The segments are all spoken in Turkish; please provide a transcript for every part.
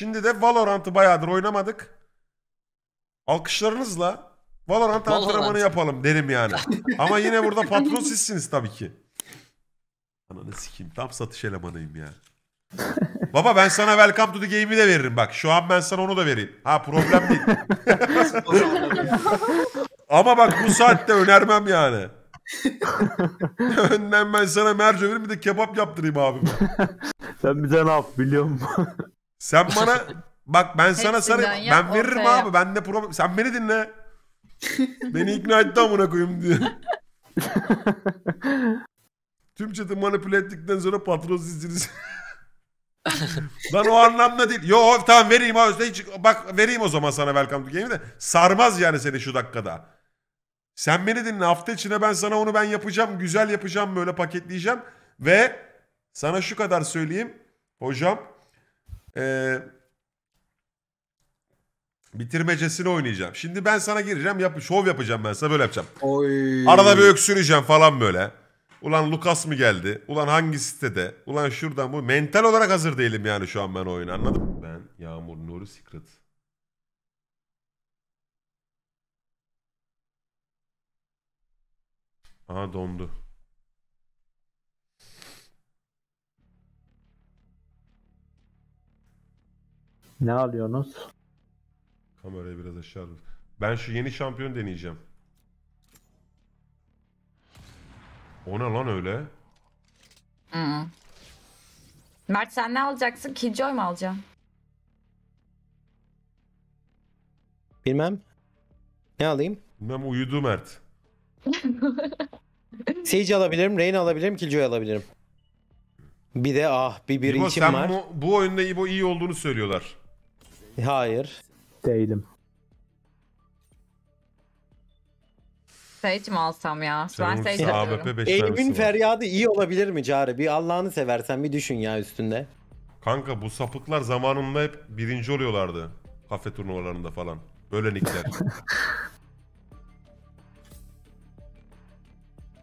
Şimdi de Valorant'ı bayağıdır oynamadık. Alkışlarınızla Valorant antrenmanı yapalım derim yani. Ama yine burada patron sizsiniz tabii ki. Ananı sikeyim, tam satış elemanıyım ya. Baba ben sana Welcome to the Game'i de veririm bak. Şu an ben sana onu da vereyim. Ha problem değil. Ama bak bu saatte önermem yani. Önden ben sana merce veririm, bir de kebap yaptırayım abim. Sen bize ne yap biliyor musun? Sen bana bak ben sana sarayım. Ben veririm abi. Ben de problem. Sen beni dinle. Beni ikna etti amına koyayım diyor. Tüm chat'i manipüle ettikten sonra patron sizsiniz. Lan o anlamda değil. Yo tamam vereyim abi. Bak vereyim o zaman sana Welcome to Game'i de. Sarmaz yani seni şu dakikada. Sen beni dinle, hafta içine ben sana onu ben yapacağım. Güzel yapacağım, böyle paketleyeceğim. Ve sana şu kadar söyleyeyim. Hocam bitirmecesini oynayacağım. Şimdi ben sana gireceğim. Şov yapacağım ben sana, böyle yapacağım. Oy. Arada bir öksüreceğim falan böyle. Ulan Lucas mı geldi? Ulan hangi sitede? Ulan şuradan bu. Mental olarak hazır değilim yani şu an ben o oyunu, anladın mı? Ben Yağmur Nuri Secret. Aha dondu. Ne alıyorsunuz? Kamerayı biraz aşağı alın. Ben şu yeni şampiyon deneyeceğim. O ne lan öyle? Hmm. Mert sen ne alacaksın? Killjoy mu alacaksın? Bilmem. Ne alayım? Bilmem, uyudu Mert. Sage alabilirim, Reyna alabilirim, Killjoy alabilirim. Bir de bir İbo, içim var. Bu oyunda İbo iyi olduğunu söylüyorlar. Hayır. Değilim. Sage mi alsam ya? Ben Sage alıyorum. Elimin feryadı iyi olabilir mi Cari? Bir Allah'ını seversen bir düşün ya üstünde. Kanka bu sapıklar zamanında hep birinci oluyorlardı. Kafe turnuvalarında falan. Böyle nickler.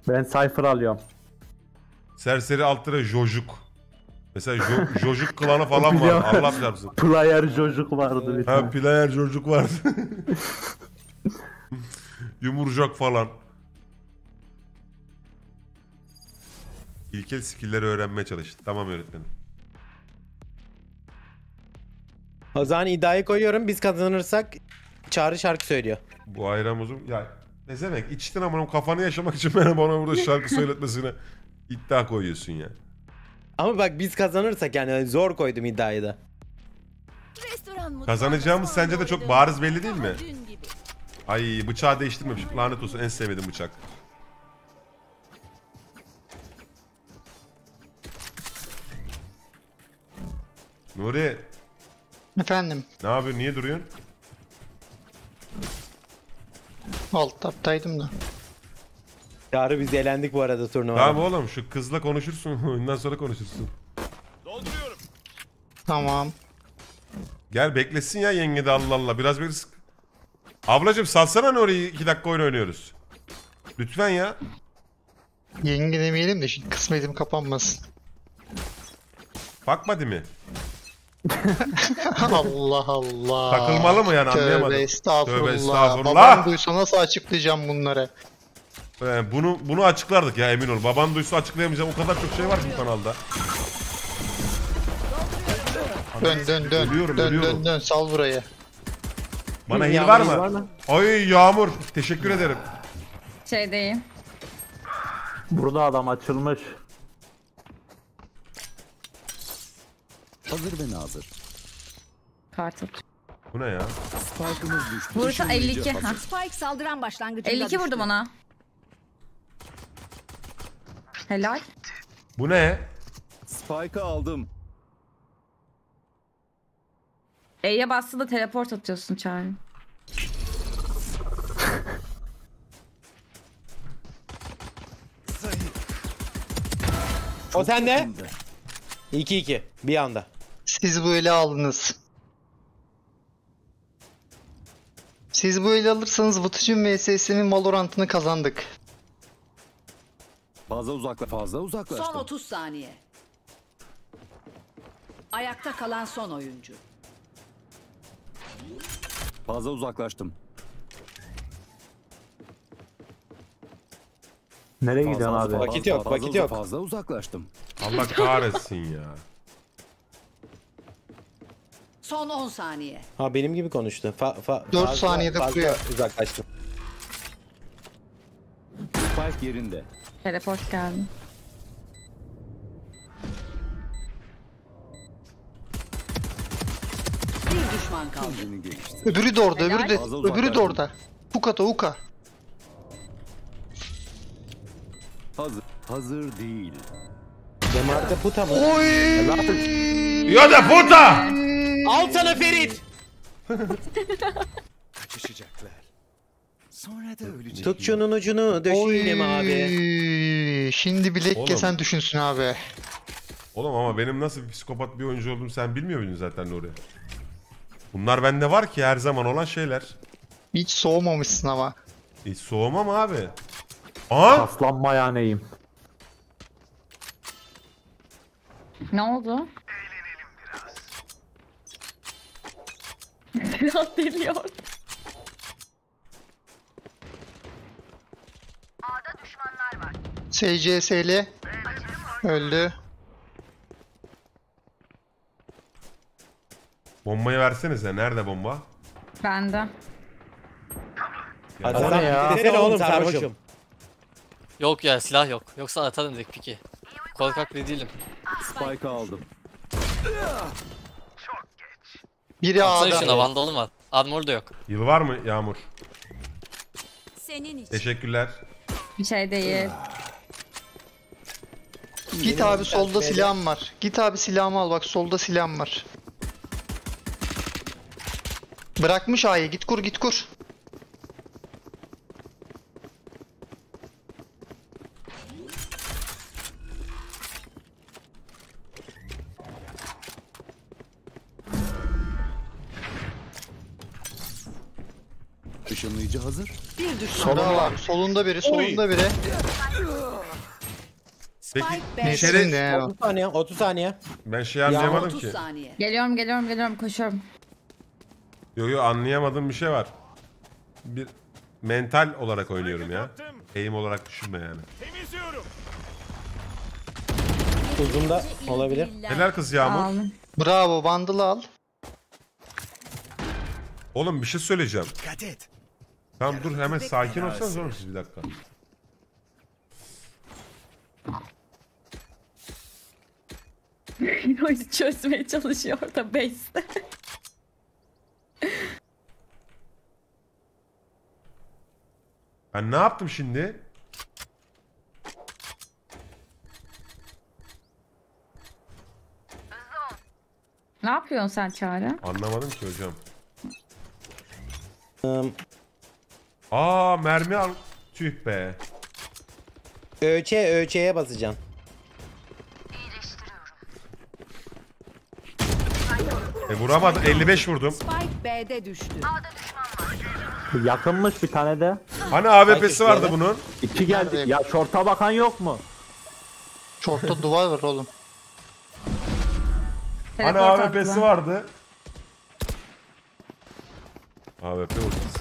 Ben Cypher alıyorum. Serseri altlara Jojuk. Mesela Jojuk klanı falan var. Allah çarpsın. Player Jojuk vardı. Ha Player Jojuk vardı. Yumurcak falan. İlkel skill'leri öğrenmeye çalıştı. Tamam öğretmenim. O zaman iddiayı koyuyorum. Biz kazanırsak Çağrı şarkı söylüyor. Bu ayramızın... Ya ne demek? İçtin ama kafanı yaşamak için bana burada şarkı söyletmesine iddia koyuyorsun ya. Ama bak biz kazanırsak yani zor koydum iddiayı da. Kazanacağımız sence de çok bariz belli değil mi? Ay bıçağı değiştirmemiş. Lanet olsun, en sevmediğim bıçak. Nuri. Efendim. Ne yapıyorsun? Niye duruyorsun? Alt taptaydım da. Yarı biz elendik bu arada turnuvada. Tamam oğlum şu kızla konuşursun. Ondan sonra konuşursun. Dolduruyorum. Tamam. Gel beklesin ya yenge de, Allah Allah. Biraz beklesin. Ablacım salsana Nuri'yi, 2 dakika oyun oynuyoruz. Lütfen ya. Yenge demeyelim de şimdi kısmetim kapanmasın. Bakmadı mı? Allah Allah. Takılmalı mı yani, anlayamadım. Tövbe estağfurullah. Tövbe estağfurullah. Baban duysa nasıl açıklayacağım bunları? Bunu açıklardık ya, emin ol. Baban duysa açıklayamayacağım. O kadar çok şey var bu kanalda. Dön. Ölüyorum. Sal burayı. Bana heal var mı? Ay Yağmur teşekkür ederim. Şey değil. Burada adam açılmış. Hazır beni hazır. Kartı. Bu ne ya? Spike'ımız düştü. Vurdu 52. Spike saldıran başlangıcında. 52 vurdum ona. Helal. Bu ne? Spike'ı aldım. E'ye bastı da teleport atıyorsun Çağrı. O sende. 2-2 bir anda. Siz bu eli aldınız. Siz bu eli alırsanız Vutucun VSS'nin Valorant'ını kazandık. Fazla uzaklaştı. Son 30 saniye. Ayakta kalan son oyuncu. Fazla uzaklaştım. Nereye gidiyorsun abi? Vakit yok, vakit yok. Fazla uzaklaştım. Allah kahretsin ya. Son 10 saniye. Ha benim gibi konuştu. 4 saniyede tutuyor. Uzaklaştım. Spike yerinde. Teleport geldi. Bir düşman kaldı. Öbürü de orada, öbürü de orada. Ukata uka. Hazır değil. Demarda puta mı? Oy! Ya da puta! Al sana Ferit. Kaçışacaklar. Sonra da ölecek. Tut şunun ucunu, döşeyelim abi. Şimdi bilek oğlum, kesen düşünsün abi. Oğlum ama benim nasıl bir psikopat bir oyuncu oldum sen bilmiyor muydun zaten Nuri? Bunlar bende var ki her zaman olan şeyler. Hiç soğumamışsın ama. Hiç soğumam abi. Aa! Paslanma yaneyim. Ne oldu? Biraz deliyor. A'da düşmanlar var. SCS'li öldü. Bombayı versenize. Nerede bomba? Bende. Hadi sana ya. Desene oğlum sarhoşum. Yok ya silah yok. Yoksa atarım direkt piki. Korkak bile değilim. Spike'ı aldım. Biri A'da. Şuna vandalım var. Armor da yok. Yıl var mı Yağmur? Senin için. Teşekkürler. Bir şey değil. Git abi solda silahım var. Git abi silahımı al bak solda silahım var. Bırakmış A'yı git kur git kur. Işınlayıcı hazır. Bir düşman var. Solunda biri, solunda biri. Peki, şerefsiz. 30 saniye, 30 saniye. Ben şey anlayamadım ki. Geliyorum, geliyorum, geliyorum, koşuyorum. Yo yo anlayamadığım bir şey var. Bir mental olarak oynuyorum ya. Eğim olarak düşünme yani. Uzunda olabilir. Helal kız Yağmur. Bravo, bandılı al. Oğlum bir şey söyleyeceğim. Tamam dur hemen sakin olsanız olur siz bir dakika. Oyunu çözmeye çalışıyor orada base'de. Ben ne yaptım şimdi? Ne yapıyorsun sen Çağrı? Anlamadım ki hocam. Aa mermi al. Tüh be. Ölçeğe basacağım. Vuramadım. 55 vurdum. Spike B'de düştü. Yakınmış bir tane de. Hani AWP'si vardı bunun. İki geldi. Ya şorta bakan yok mu? Şortta duvar var oğlum. Hani AWP'si vardı. AWP ultisi.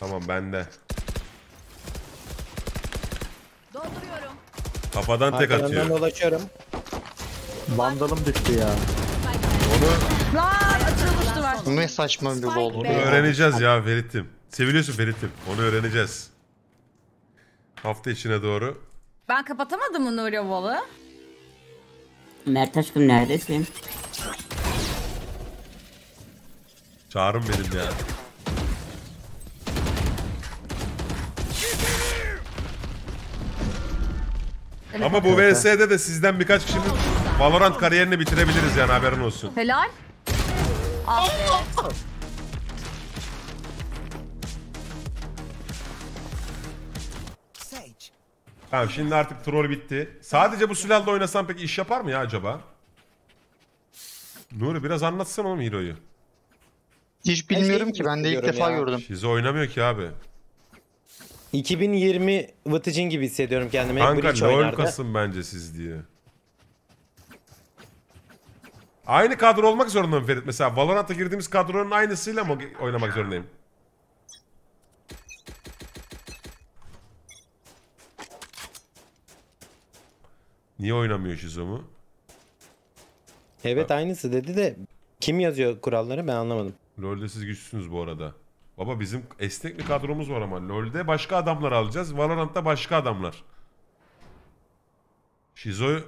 Tamam bende. Dolduruyorum. Kafadan tek atıyor. Arkadan dolaşıyorum. Vandalım düştü ya. Onu... Lan açılmıştı var. Bu ne saçma bir gol oldu. Onu öğreneceğiz ya Ferit'im. Seviliyorsun Ferit'im. Onu öğreneceğiz. Hafta içine doğru. Ben kapatamadım mı Nuri Ovalı? Mert aşkım neredesin? Çağırın benim ya. Ama bu VS'de de sizden birkaç kişinin Valorant kariyerini bitirebiliriz yani haberin olsun. Helal. Aferin. Tamam şimdi artık troll bitti. Sadece bu silahla oynasam peki iş yapar mı ya acaba? Nuri biraz anlatsana oğlum Hero'yu. Hiç bilmiyorum ki ben de ilk defa gördüm. Şizo oynamıyor ki abi. 2020 Vıtıcın gibi hissediyorum kendimi. Kanka LoL kasın bence siz diye. Aynı kadro olmak zorunda mı Ferit? Mesela Valorant'a girdiğimiz kadronun aynısıyla mı oynamak zorundayım? Niye oynamıyor Şizomu? Evet aynısı dedi de kim yazıyor kuralları ben anlamadım. LoL'de siz güçsüzsünüz bu arada. Baba bizim esnek bir kadromuz var ama LoL'de başka adamlar alacağız. Valorant'ta başka adamlar. Şizo'yu...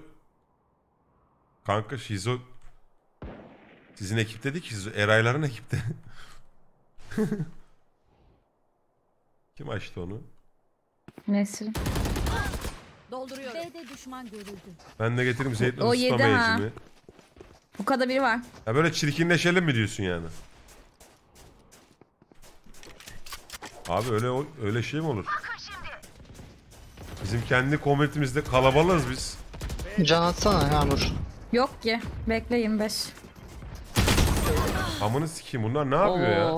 Kanka Şizo... Sizin ekipte değil ki Şizo. Erayların ekipte. Kim açtı onu? Nesrin. Dolduruyorum. B'de düşman görüldü. Ben de getireyim Zeyd'le ıslama eğitimi. Bu kadar biri var. Ya böyle çirkinleşelim mi diyorsun yani? Abi öyle şey mi olur? Bizim kendi komünitemizde kalabalığız biz. Can atsana Yağmur. Yok ki. Bekle 25. Amını sikeyim bunlar ne yapıyor ya?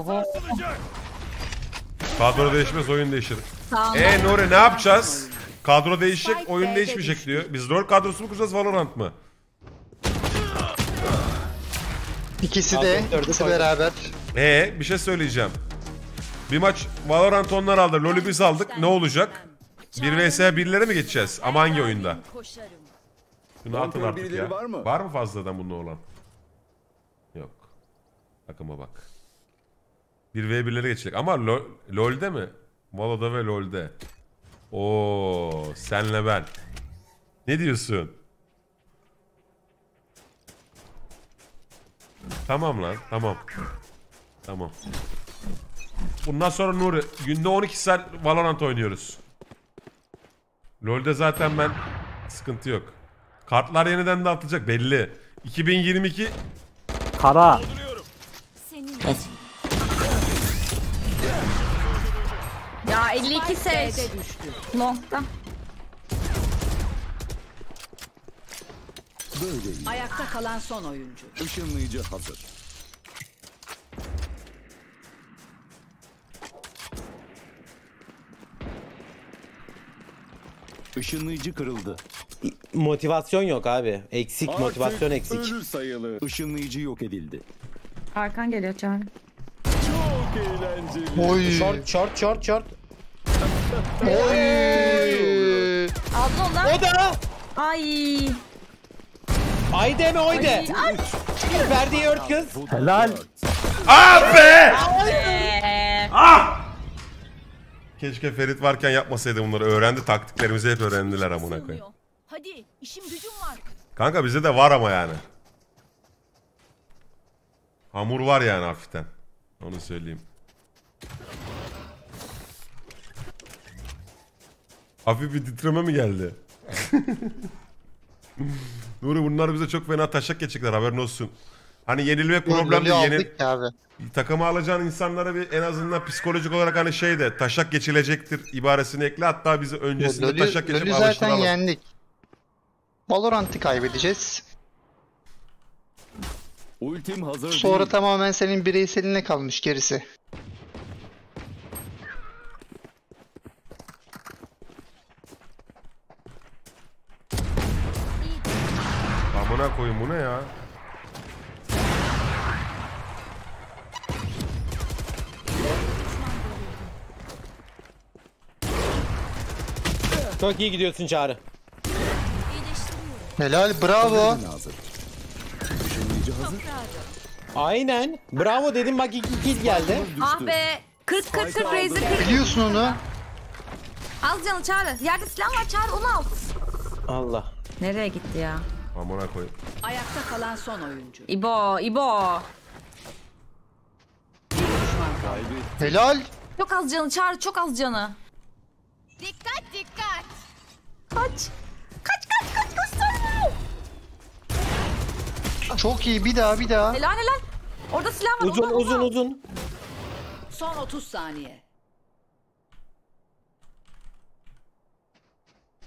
Kadro değişmez oyun değişir. Tamam. Nuri ne yapacağız? Kadro değişecek oyun değişmeyecek diyor. Biz LoL kadrosu mu kuracağız Valorant mı? İkisi beraber. Bir şey söyleyeceğim. Bir maç Valorant onlar aldı, LoL'ü biz aldık. Ne olacak? 1 vs 1'lere mi geçeceğiz? Ama hangi oyunda? Şunu atın artık ya. Var mı fazladan bununla olan? Yok. Takıma bak. 1 vs 1'lere geçecek. Ama LoL'de mi? Valo'da ve LoL'de. Oo, senle ben. Ne diyorsun? Tamam lan, tamam. Tamam. Bundan sonra Nuri, günde 12 saat Valorant oynuyoruz. LoL'de zaten ben sıkıntı yok. Kartlar yeniden dağıtılacak belli. 2022 kara. Ya 52 ses. Nokta. Ayakta kalan son oyuncu. Işınlayıcı hazır. Işınlayıcı kırıldı. Motivasyon yok abi. Eksik. Artık motivasyon eksik. Ölür sayılı. Işınlayıcı yok edildi. Arkan geliyor Can. Çok eğlenceli. Oy. Short. Oy. Aldı lan. O da. Ay. Ay deme oy de. Verdiği ört kız. Helal. Ah be. Ah. Keşke Ferit varken yapmasaydı bunları. Öğrendi taktiklerimizi hep öğrendiler amına koyayım. Hadi işim gücüm var. Kanka bize de var ama yani. Hamur var yani hafiften. Onu söyleyeyim. Hafif bir titreme mi geldi? Nuri bunlar bize çok fena taşak geçecekler haberin olsun. Hani yenilmek problem değil. Takımı alacağın insanlara bir en azından psikolojik olarak hani şey de taşak geçilecektir ibaresini ekle. Hatta bizi öncesinde taşak geçip alıştıralım. Zaten yendik. Valorant'ı kaybedeceğiz. Ultim hazır. Sonra değil. Tamamen senin bireyseline kalmış gerisi. Amına koyun bu ne ya? Çok iyi gidiyorsun Çağrı. Helal, bravo. Aynen. Bravo dedim bak 2 kill geldi. Ah be. 40 Razer. Biliyorsun onu. Al canı Çağrı. Yerde silah var Çağrı onu al. Allah. Nereye gitti ya? Amına koy. Ayakta kalan son oyuncu. İbo. Helal. Çok az canı Çağrı çok az canı. Dikkat. Kaç sonra. Çok iyi bir daha. Helal. Orada silah var. Uzun. Son 30 saniye.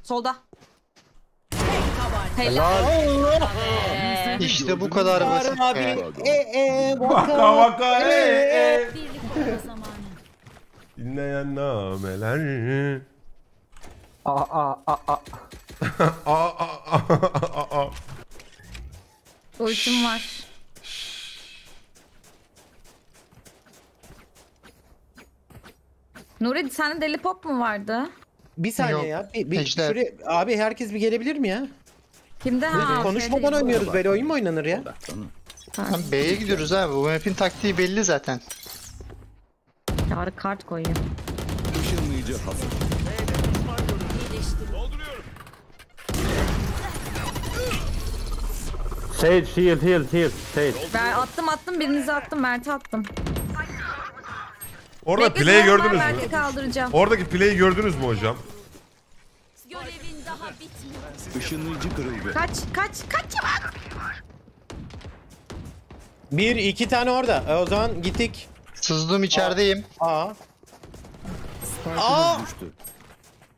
Solda. Helal. İşte bu kadar basit. Vaka. Dinleyen nameler. Ultim var. Nuri sende deli pop mu vardı? Bir saniye yok ya. İşte. Şuraya, abi herkes bir gelebilir mi ya? Kimde? Konuşmadan oynuyoruz, böyle oyun mu oynanır ya? B'ye gidiyoruz abi. Bu map'in taktiği belli zaten. Yarı kart koyayım. Sage, shield, heal, heal. Sage. Ben attım. Birinizi attım. Mert'e attım. Orada play'i gördünüz mü? Oradaki play'i gördünüz mü hocam? Görevin daha bitmedi. Işınlayıcı kırıldı. Kaç bak. Bir, iki tane orada. O zaman gittik. Sızdım, içerideyim. Spike düştü.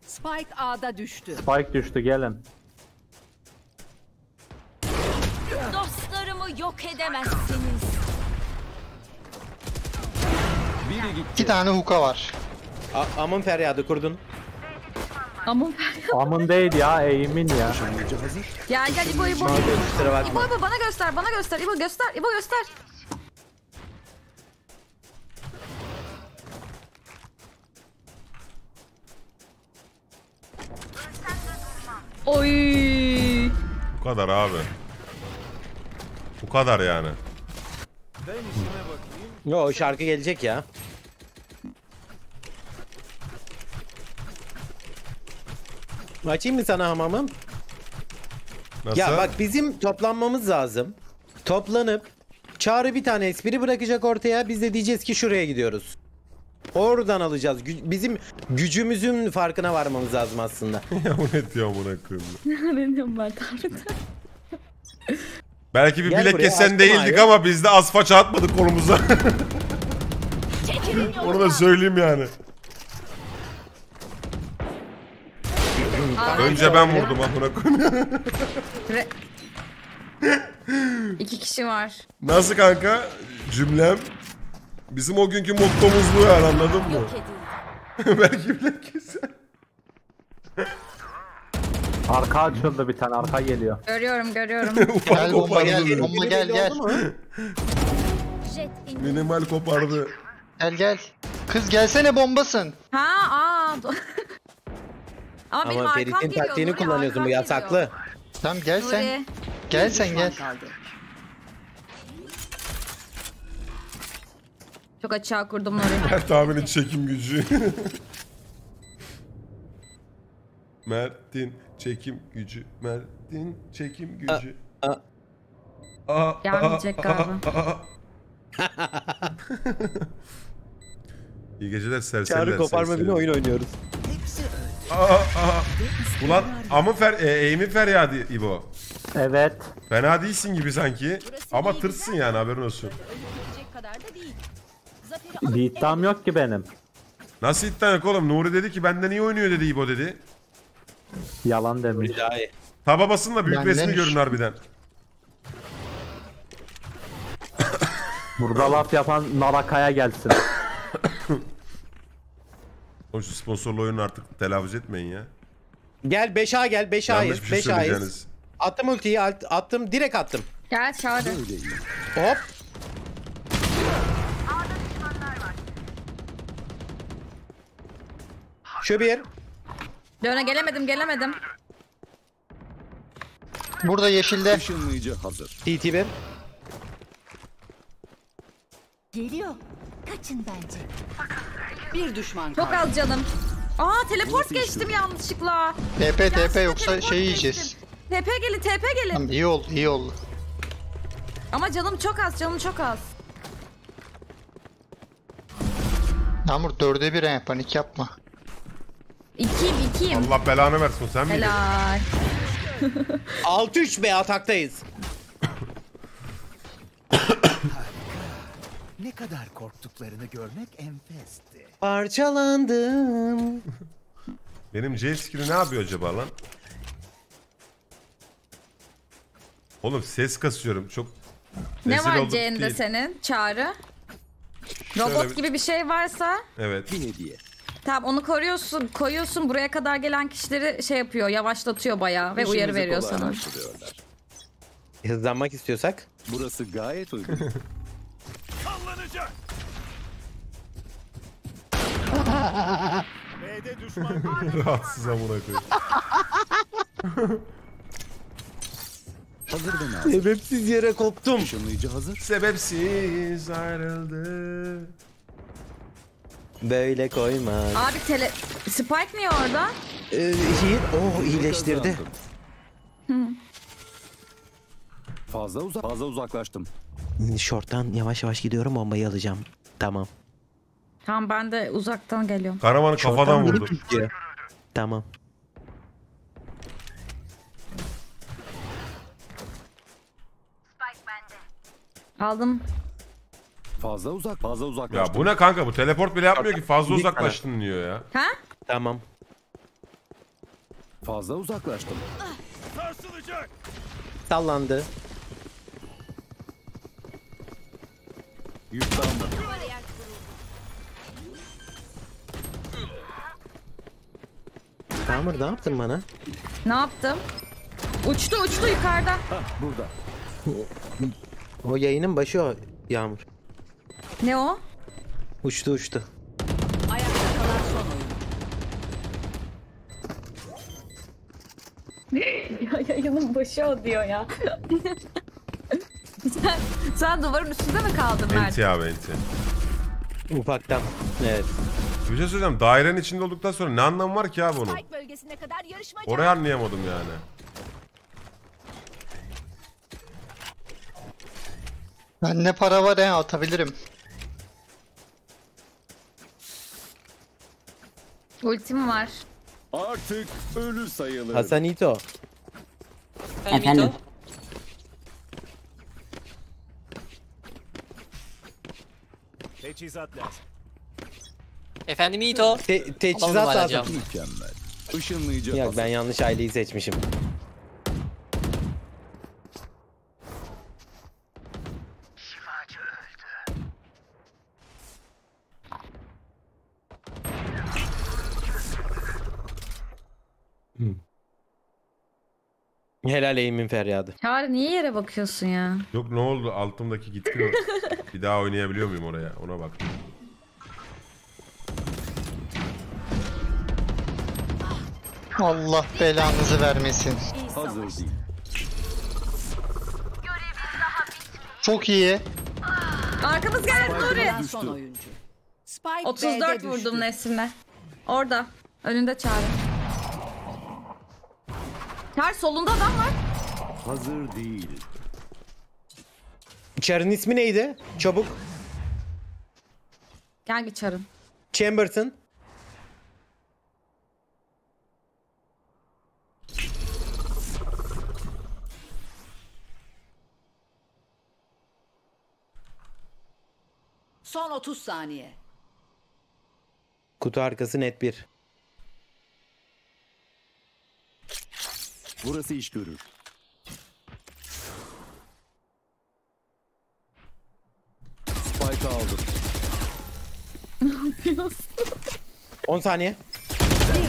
Spike A'da düştü. Spike düştü, gelin. Dostlarımı yok edemezsiniz. İki tane huka var. Amın feryadı kurdun. Amın feryadı. Amın değil ya, eğimin ya. Ya gel İbo'yu bul. İbo bana göster, İbo göster, Oy. Bu kadar abi. Bu kadar yani. Ben işime bakayım. Yo, şarkı gelecek ya. Açayım mı sana hamamım? Nasıl? Ya bak, bizim toplanmamız lazım. Toplanıp Çağrı bir tane espri bırakacak ortaya. Biz de diyeceğiz ki şuraya gidiyoruz. Oradan alacağız. Bizim gücümüzün farkına varmamız lazım aslında. Ya bu ne diyor amına koyayım? Ne diyorum ben tarihten? Belki bir bilek kesen değildik abi, ama biz de az faça atmadık kolumuza. Onu da söyleyeyim yani. Önce ben vurdum amına koyayım. İki kişi var. Nasıl kanka? Cümlem. Bizim o günkü mottomuz bu yani, anladın mı? Belki bile keser. Arka açıldı bir tane, arka geliyor. Görüyorum. Gel bomba, gel. Minimal kopardı. Gel. Kız gelsene, bombasın. Ama benim arkam geliyor. Ama Ferit'in taktiğini kullanıyorsun, bu yasaklı. Tamam gel sen. Gel. Çok açığa kurdum orayı. Mert abinin çekim gücü. Mert'in çekim gücü. Gelmeyecek galiba. İyi geceler serseriler. Çağrı koparma bile oyun oynuyoruz. Ulan amın eğimin feryadı İbo. Evet. Fena değilsin gibi sanki. Ama tırsın yani, haberin olsun. Bir iddiam yok ki benim. Nasıl iddiam yok oğlum? Nuri dedi ki benden iyi oynuyor dedi İbo dedi. Yalan demiş. Taba basın da büyük ben resmi görün harbiden. Burada laf yapan Naraka'ya gelsin. O şu sponsorlu oyunu artık telaffuz etmeyin ya. Gel 5A gel, 5A'yız. 5A'yız. Attım ultiyi, attım, direkt attım. Gel çağır. Hop. Şu bir. Döne gelemedim. Burada yeşilde. TT1. Geliyor. Kaçın bence. Bir düşman. Çok az canım. Teleport geçtim yanlışlıkla. TP yoksa şeyi yiyeceğiz. TP gelin. Tamam, iyi oldu. Ama canım çok az. Namur 4'e 1 he, panik yapma. İkiyim. Allah belanı versin, sen miydin? Helal. 6-3 be, ataktayız. Ne kadar korktuklarını görmek enfesti. Parçalandım. Benim J skill'i ne yapıyor acaba lan? Oğlum ses kasıyorum çok. Ne var C'nde senin? Çağrı. Robot gibi bir şey varsa. Evet. Bir hediye. Tamam, onu koyuyorsun, buraya kadar gelen kişileri şey yapıyor, yavaşlatıyor bayağı ve uyarı veriyor sana. Hızlanmak istiyorsak burası gayet uygun. Rahatsız amına koyayım. Sebepsiz yere koptum. Hazır. Sebepsiz ayrıldı. Böyle koyma. Abi tele... Spike mi orada? İyileştirdi. Fazla uzaklaştım. Short'tan yavaş yavaş gidiyorum, bombayı alacağım. Tamam. Tamam, ben de uzaktan geliyorum. Karamanı kafadan vurdu. Tamam. Aldım. Fazla uzaklaştım. Ya bu ne kanka, bu teleport bile yapmıyor ki, fazla uzaklaştın diyor ya. Ha? Tamam. Fazla uzaklaştım. Sarsılacak. Sallandı. Yüklandı. Tamam, ne yaptın bana? Ne yaptım? Uçtu yukarıda. Hah, burada. O yayının başı o Yağmur. Ne o? Uçtu. Ayakta kalan son oyun. Yayının başı o diyor ya. sen duvarın üstünde mi kaldın Mert? Enti abi, enti. Ufaktan. Evet. Bir şey söyleyeceğim, dairenin içinde olduktan sonra ne anlamı var ki abi bunun? Orayı anlayamadım yani. Ben ne para var ya, atabilirim. Ultim var. Artık ölü sayılır. Hasanito. Efendim. Teçhizat lazım. Efendim İto. Teçhizat lazım. Mükemmel. Yok, ben yanlış aileyi seçmişim. Helal eğimin feryadı. Çağrı, niye yere bakıyorsun ya? Yok, ne oldu, altımdaki gitti mi? Bir daha oynayabiliyor muyum oraya? Ona bak. Allah belanızı vermesin. Hazır değil. Çok iyi. Arkamız geldi Nuri. 34 vurdum Nesrin'e. Orada. Önünde Çağrı. Her solunda adam var. Hazır değil. Çar'ın ismi neydi? Çabuk. Hangi Çar'ın? Chamberton. Son 30 saniye. Kutu arkası net bir. Burası iş görür. Spike aldım. Ne yapıyorsun? 10 saniye.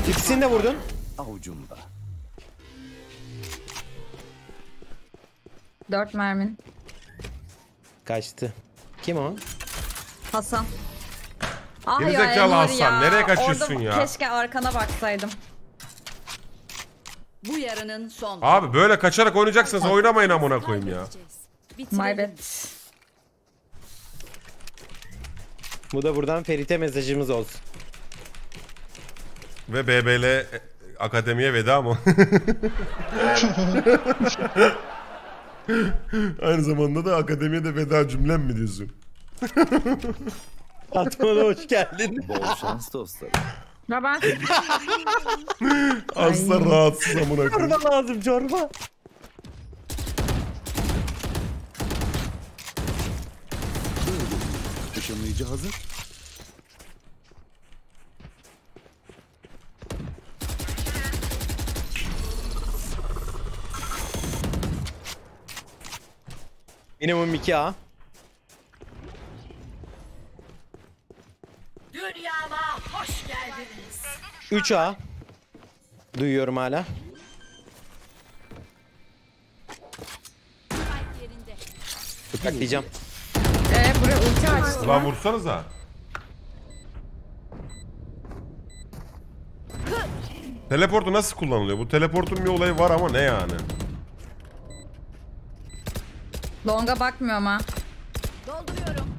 İkisini de vurdun. Avucumda. 4 mermin. Kaçtı. Kim o? Hasan. Ah ya, zekalı Hasan. Ya. Nereye kaçıyorsun orada ya? Keşke arkana baksaydım. Bu yarının son. Abi böyle kaçarak oynayacaksınız, oynamayın amına koyayım ya. Maybet. Bu da buradan Ferit'e mesajımız olsun. Ve BBL Akademi'ye veda mı? Aynı zamanda da akademiye de veda cümlem mi diyorsun? Atmana hoş geldin. Bol şans dostlar. Ya ben... Asla rahatsız amına koyayım. Çorba lazım, çorba. Işınlayıcı hazır. Minimum 2A. Dünyama hoş geldiniz. 3A. Duyuyorum hala. Bıraklayacağım. Buraya ulti açtım. Ulan vursanıza. Teleportu nasıl kullanılıyor? Bu teleportun bir olayı var ama ne yani? Longa bakmıyorum ha. Dolduruyorum.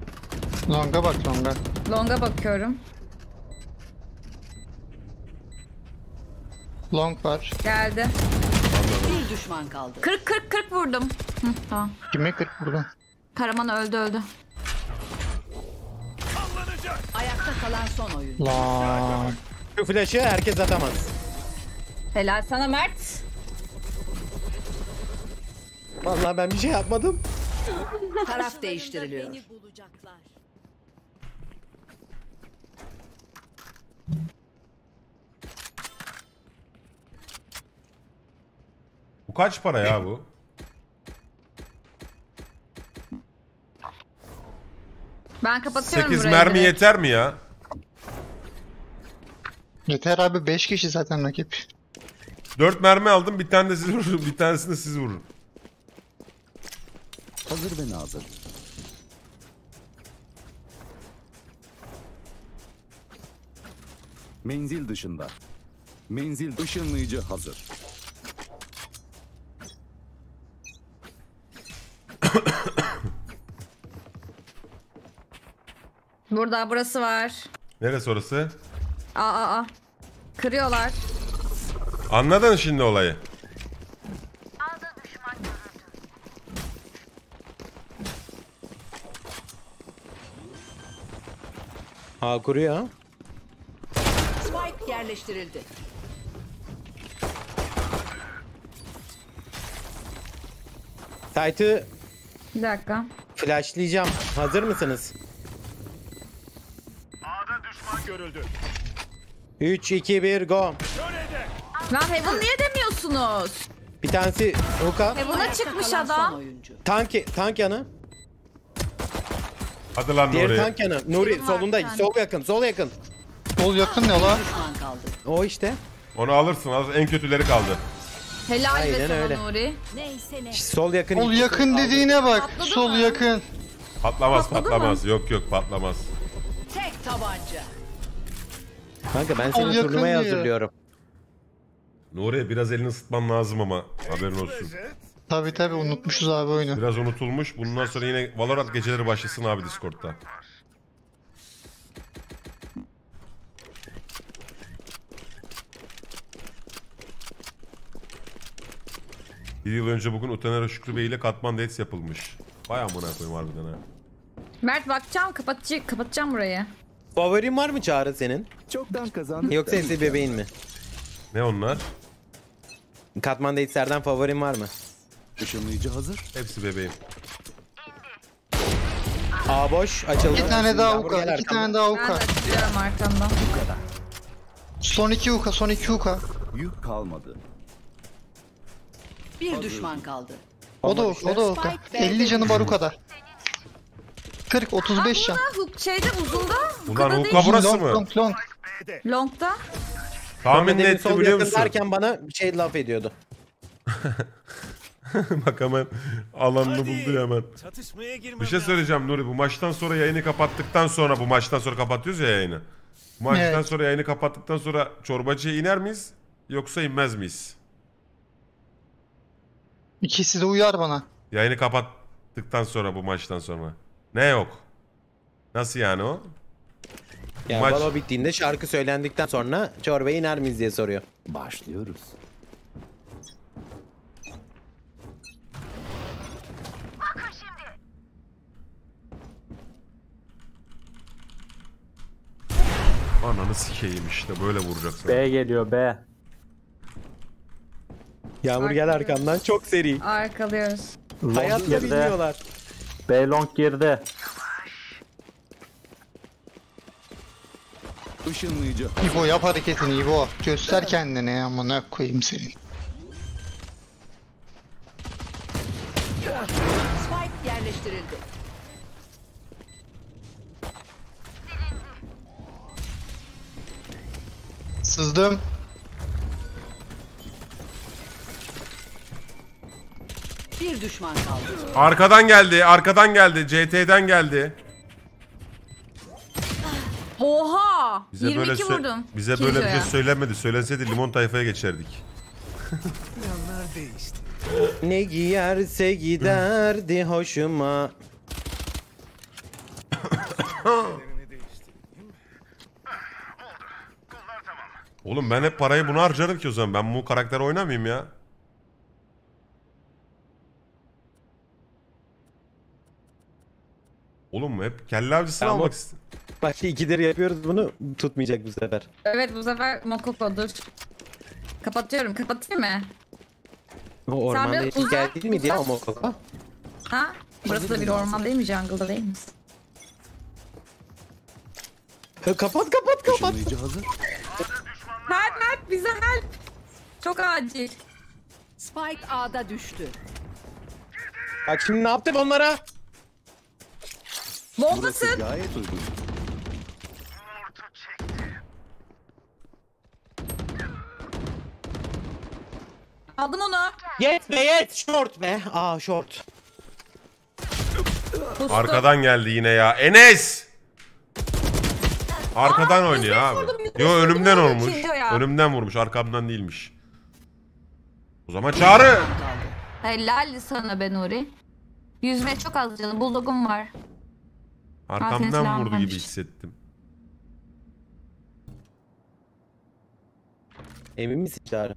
Longa bak, longa. Longa bakıyorum. Long var. Geldi. Bir düşman kaldı. 40 vurdum. Hı, tamam. Kime 40 vurdun? Karaman öldü. Ayakta kalan son oyun. Lan. Şu flash'ı herkes atamaz. Helal sana Mert. Vallahi ben bir şey yapmadım. Taraf değiştiriliyor. Bu kaç para ya bu? Ben kapatıyorum 8 mermi direkt. Yeter mi ya? Yeter abi, 5 kişi zaten rakip. 4 mermi aldım, bir tane de siz vurun, bir tanesini de siz vurun. Hazır beni hazır. Menzil dışında. Menzil ışınlayıcı hazır. Burada burası var. Neresi orası? Aa. Kırıyorlar. Anladın şimdi olayı. Aa, kuruyor ha. Spike yerleştirildi. Tight'ı... Bir dakika. Flashlayacağım. Hazır mısınız? A'da düşman görüldü. 3, 2, 1, go. Lan Heaven niye demiyorsunuz? Bir tanesi hook'a. Heaven'a çıkmış adam. Tank yanı. Hadi lan Nuri. Diğer tank yanı. Nuri solunda. Sol yakın. Sol yakın ne lan? O işte. Onu alırsın. En kötüleri kaldı. Helal be sana Nuri. Neyse ne. Sol yakın. Sol yakın dediğine bak. Patladı sol mı? Yakın. Patlamaz. Mı? Yok patlamaz. Tek tabanca. Kanka ben seni turnuvaya hazırlıyorum. Nuri biraz elini ısıtmam lazım ama haberin olsun. Tabi unutmuşuz abi oyunu. Biraz unutulmuş. Bundan sonra yine Valorant geceleri başlasın abi Discord'da. Bir yıl önce bugün Utener Şükrü Bey ile Katman Dates yapılmış. Bayağı buna koyayım harbiden ha. Mert bakacağım, kapatacağım burayı. Favorin var mı Çağrı senin? Çoktan kazandım. Yoksa hepsi bebeğin mi? Ne onlar? Katman Dates'lerden favorin var mı? Işınlayıcı hazır. Hepsi bebeğim. A boş açıldı. İki tane daha uka. Ben arkamdan. Son iki uka. Yük kalmadı. Bir düşman kaldı. O da uka. 50 canı var ukada. 40-35 can. Şeyde uzunda. Ulan uka burası mı? Long. Long'da. Tahmin etti biliyor musun? Derken bana bir şey laf ediyordu. Bak hemen alanını buldu hemen. Bir şey söyleyeceğim Nuri, bu maçtan sonra yayını kapattıktan sonra kapatıyoruz ya yayını. Bu maçtan sonra yayını kapattıktan sonra çorbacıya iner miyiz yoksa inmez miyiz? İkisi de uyar bana. Yayını kapattıktan sonra bu maçtan sonra. Ne yok? Nasıl yani o? Yani balo bittiğinde şarkı söylendikten sonra çorbaya iner miyiz diye soruyor. Başlıyoruz. Bakın şimdi. Ananı sikeyim işte böyle vuracaksın. B geliyor B. Yağmur gel arkamdan çok seri. Arkalıyoruz. Hayatla bilmiyorlar. B long girdi. Işınlayıcı. İbo yap hareketini İbo. Göster kendini ya, amına koyayım senin. Spike yerleştirildi. Sızdım. Bir düşman kaldı. Arkadan geldi. CT'den geldi. Oha! Oha. Bize 22 böyle vurdum. Bize Killjoy'a böyle bir şey söylenmedi. Söylenseydi limon tayfaya geçerdik. Ne giyerse giderdi hoşuma. Oğlum ben hep parayı buna harcarım ki o zaman. Ben bu karakteri oynamayayım ya. Oğlum hep kelle avcısını almak istedim. Bak ikidir yapıyoruz bunu. Tutmayacak bu sefer. Evet bu sefer Mokoko dur. Kapatıyorum. Kapatayım mı? O ormanda hiç geldi mi diye o Mokoko. Ha? Burası da bir orman değil mi? Jungle'da değil misin? Kapat kapat kapat. Help help bize help. Çok acil. Spike A'da düştü. Bak şimdi ne yaptım onlara? Bombasın. Aldım onu. Yet be yet. Short be. Aa short. Arkadan geldi yine ya. Enes. Arkadan oynuyor abi. Yo önümden vurmuş. Önümden vurmuş. Arkamdan değilmiş. O zaman çağrı. Helal sana be Nuri. Yüzme çok az canım. Bulldog'um var. Arkamdan vurdu gibi hissettim. Emin misin Çağrı?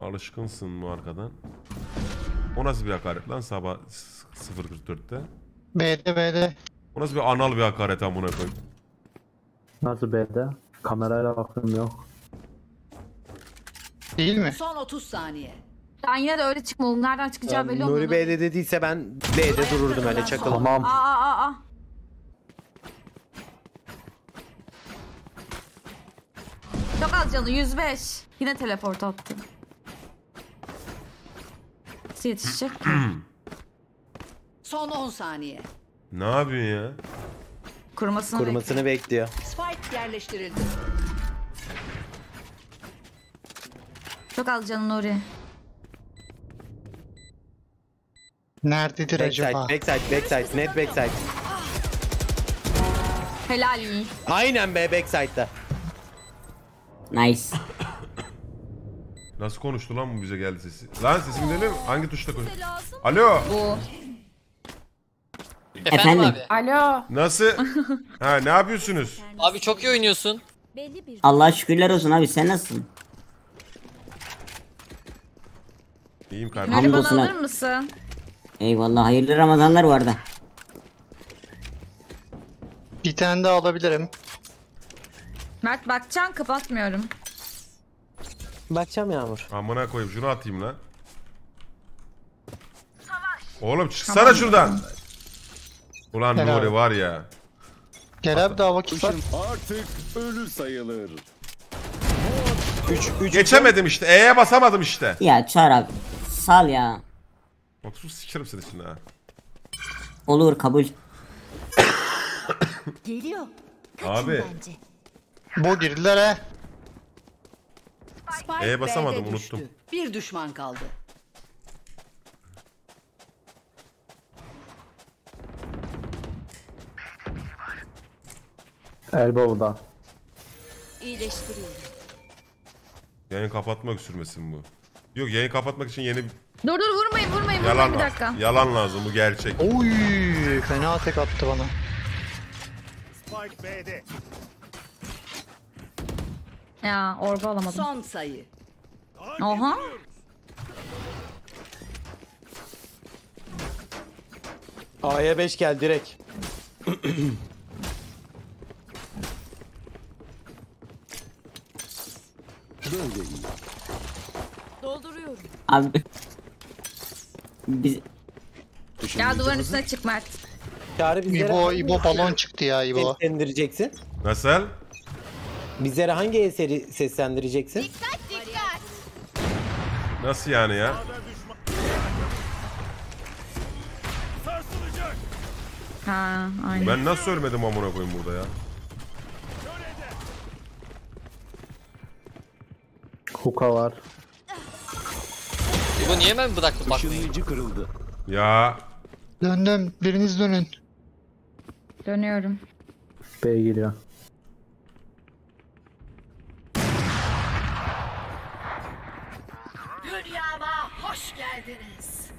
Alışkınsın bu arkadan. O nasıl bir hakaret lan sabah 0.44'te? B'de. O nasıl bir anal bir hakaret amına koyayım? Nasıl B'de? Kamerayla baktım yok. Değil mi? Son 30 saniye. Sen yine de öyle çıkma oğlum. Nereden çıkacağı belli olmadı. Nuri B'de dediyse ben B'de dururdum öyle çakalım. Tamam. Çok az canı 105. Yine teleport attı. Nasıl yetişecek? Son 10 saniye. Ne yapıyorsun ya? Kurumasını bekliyor. Spike yerleştirildi. Çok az canı Nuri. Nerededir backside, acaba? Backside, net backside. Helal iyi. Aynen be backside'da. Nice. Nasıl konuştu lan bu bize geldi sesi? Lan sesim geliyor mu? Hangi tuşla konuş? Alo. Bu. Efendim abi. Alo. Nasıl? Ha ne yapıyorsunuz? Abi çok iyi oynuyorsun. Allah'a şükürler olsun abi sen nasılsın? İyiyim kardeşim. Beni bana alır mısın? Eyvallah hayırlı Ramazanlar bu arada. Bir tane daha alabilirim. Mert bakcan kapatmıyorum. Bakacağım Yağmur. Amına koyayım şunu atayım lan. Oğlum çıksana tamam. Şuradan. Ulan gel Nuri abi. Var ya. Gel abi daha vakit var. Artık ölü sayılır. 3 geçemedim işte. E'ye basamadım işte. Ya Çağrı abi. Sal ya. Bak sus sikerim seni şimdi ha. Olur kabul. Geliyor. Abi. Bu girdiler ha. E basamadım unuttum. Bir düşman kaldı. Elbow'da. İyileştiriyorum. Yayın kapatmak sürmesin bu. Yok yayın kapatmak için yeni bir... Dur vurmayın yalan bir dakika. Yalan lazım bu gerçek. Oy fena tek attı bana. Spike B'de. Ya orba alamadım. Son sayı. Oha. A'ya 5 gel direkt. Dolduruyorum. Abi. Biz... Ya duvarın üstüne çık Mert. İbo balon çıktı ya İbo. Seslendireceksin. Nasıl? Bizlere hangi eseri seslendireceksin? Dikkat. Nasıl yani ya? Ha, aynen. Ben nasıl ölmedim amına koyayım burada ya? Huka var. Bu niye ben bıraktım bakmayı? Kırıldı. Ya. Döndüm. Biriniz dönün. Dönüyorum. B geliyor. Dünyama hoş geldiniz.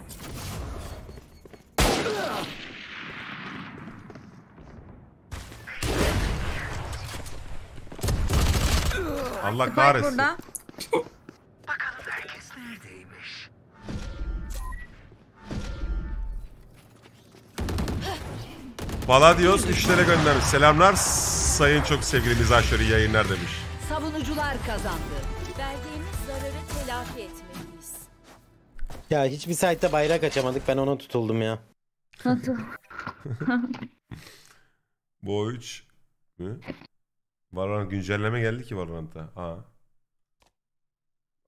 Allah kahretsin. Bakalım herkes neredeymiş. Bala diyoruz 3 lira göndermiş. Selamlar sayın çok sevgilimiz aşırı yayınlar demiş. Savunucular kazandı. Verdiğimiz zararı telafi etmeliyiz. Ya hiçbir site'de bayrak açamadık, ben ona tutuldum ya. Nasıl? Bu 3 mü? Valorant güncelleme geldi ki Valorant'a. Aa.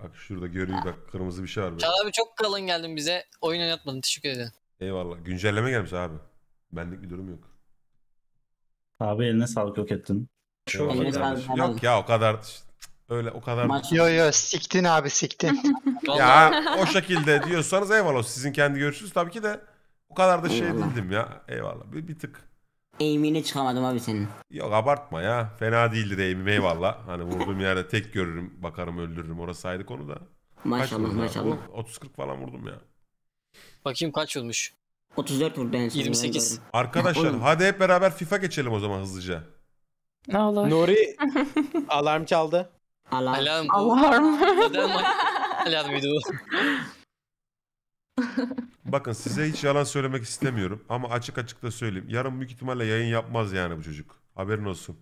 Bak şurada görüyor bak, kırmızı bir şey var. Çağla abi çok kalın geldin bize. Oyun oynatmadın, teşekkür ederim. Eyvallah. Güncelleme gelmiş abi. Benlik bir durum yok. Abi eline sağlık, yok ettin. Yok ya o kadar. Öyle o kadar. Yo siktin abi, siktin. Ya o şekilde diyorsanız eyvallah, sizin kendi görüşünüz tabii ki de. O kadar da şey değildim ya. Eyvallah. Bir tık. Eğimini çıkamadım abi senin. Yok abartma ya. Fena değildir eğimim eyvallah. Hani vurduğum yerde tek görürüm. Bakarım öldürürüm. Orası ayrı konu da. Maşallah maşallah. 30-40 falan vurdum ya. Bakayım kaç olmuş. 34 vurdu en son. 28. Arkadaşlar hadi hep beraber FIFA geçelim o zaman hızlıca. Ne olur. Nuri alarm çaldı. Alarm. Alarm. Alarm. Bakın size hiç yalan söylemek istemiyorum ama açık açık da söyleyeyim. Yarın büyük ihtimalle yayın yapmaz yani bu çocuk. Haberin olsun.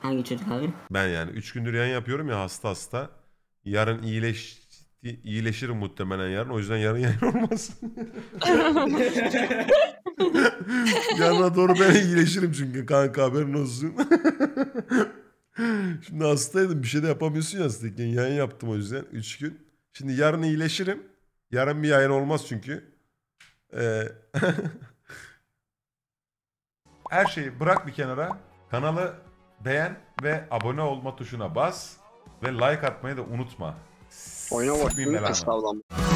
Hangi çocuk abi? Ben yani 3 gündür yayın yapıyorum ya, hasta hasta. Yarın iyileşirim muhtemelen yarın. O yüzden yarın yayın olmaz. Yarına doğru ben iyileşirim çünkü kanka, haberin olsun. Şimdi hastaydım, bir şey de yapamıyorsun ya hastayken. Yayın yaptım o yüzden 3 gün. Şimdi yarın iyileşirim. Yarın bir yayın olmaz çünkü. Her şeyi bırak bir kenara. Kanalı beğen ve abone olma tuşuna bas. Ve like atmayı da unutma. Oyna bak.